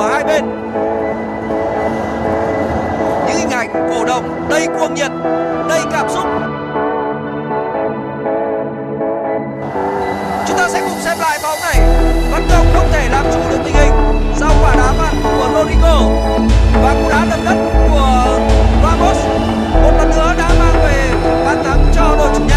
của hai bên. Những hình ảnh cổ động đầy cuồng nhiệt, đầy cảm xúc. Chúng ta sẽ cùng xem lại bóng này. Văn Công không thể làm chủ được tình hình sau quả đá phạt của Rodrigo và cú đá đập đất của Ramos. Một lần nữa đã mang về bàn thắng cho đội chủ nhà.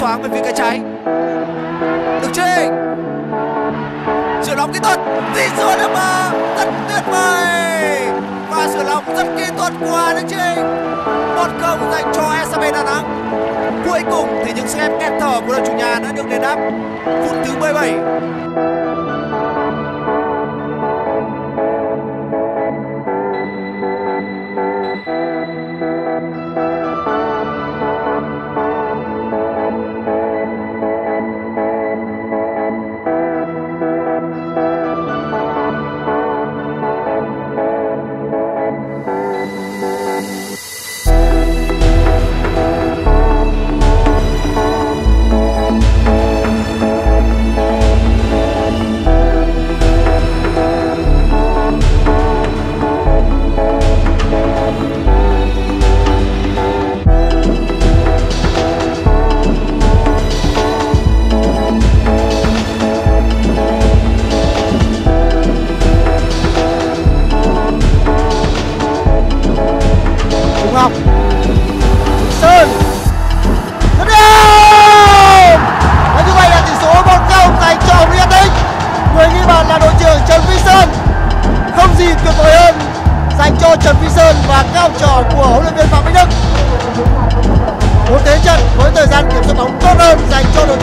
Thoáng về phía cái trái, được chơi sửa lòng kỹ thuật, tỷ số đã mở rất tuyệt vời và sửa lòng rất kỹ thuật qua được chơi 1-0 dành cho SCB Đà Nẵng. Cuối cùng thì những sức ép nghẹt thở của đội chủ nhà đã được đền đáp. Phút thứ 17. Trần Phi Sơn, không gì tuyệt vời hơn dành cho Trần Phi Sơn và các học trò của huấn luyện viên Phạm Đức. Một thế trận với thời gian kiểm soát bóng tốt hơn dành cho đội